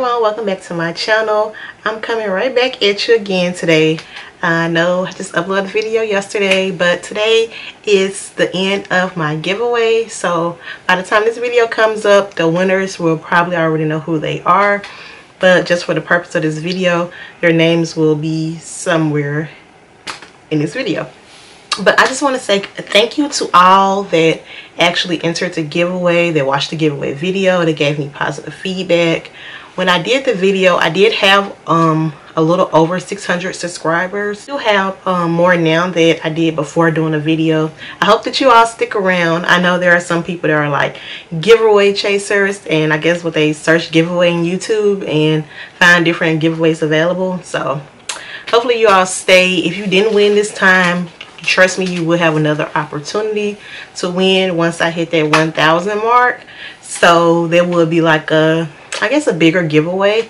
everyone, welcome back to my channel. I'm coming right back at you again today. I know I just uploaded a video yesterday, but today is the end of my giveaway, so by the time this video comes up, the winners will probably already know who they are, but just for the purpose of this video, their names will be somewhere in this video. But I just want to say thank you to all that actually entered the giveaway. They watched the giveaway video. They gave me positive feedback. When I did the video, I did have a little over 600 subscribers. I still have more now that I did before doing a video. I hope that you all stick around. I know there are some people that are like giveaway chasers, and I guess what they search giveaway in YouTube and find different giveaways available. So hopefully you all stay. If you didn't win this time, trust me, you will have another opportunity to win once I hit that 1,000 mark. So there will be like a, I guess, a bigger giveaway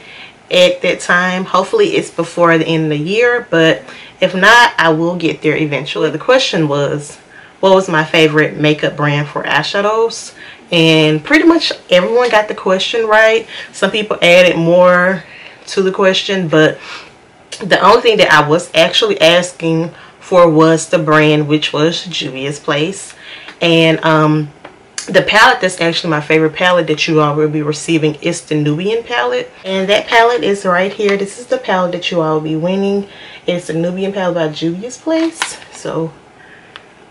at that time. Hopefully it's before the end of the year, but if not, I will get there eventually. The question was, what was my favorite makeup brand for eyeshadows? And pretty much everyone got the question right. Some people added more to the question, but the only thing that I was actually asking for was the brand, which was Juvia's Place, and the palette that's actually my favorite palette that you all will be receiving is the Nubian palette, and that palette is right here. This is the palette that you all will be winning. It's the Nubian palette by Juvia's Place. So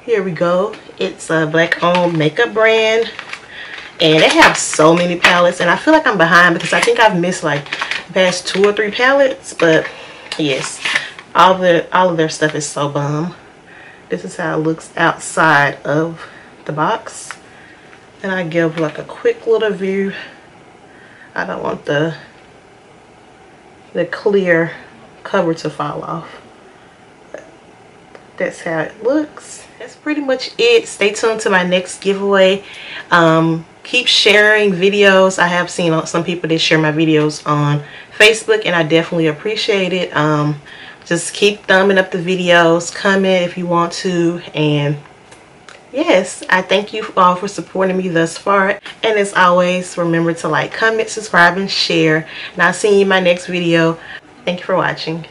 here we go. It's a black owned makeup brand, and they have so many palettes, and I feel like I'm behind because I think I've missed like the past 2 or 3 palettes, but yes, all of their stuff is so bomb. This is how it looks outside of the box, and I give like a quick little view. I don't want the clear cover to fall off, but that's how it looks. That's pretty much it. Stay tuned to my next giveaway. Keep sharing videos. I have seen some people that share my videos on Facebook, and I definitely appreciate it. Just keep thumbing up the videos, comment if you want to, and yes, I thank you all for supporting me thus far. And as always, remember to like, comment, subscribe, and share. And I'll see you in my next video. Thank you for watching.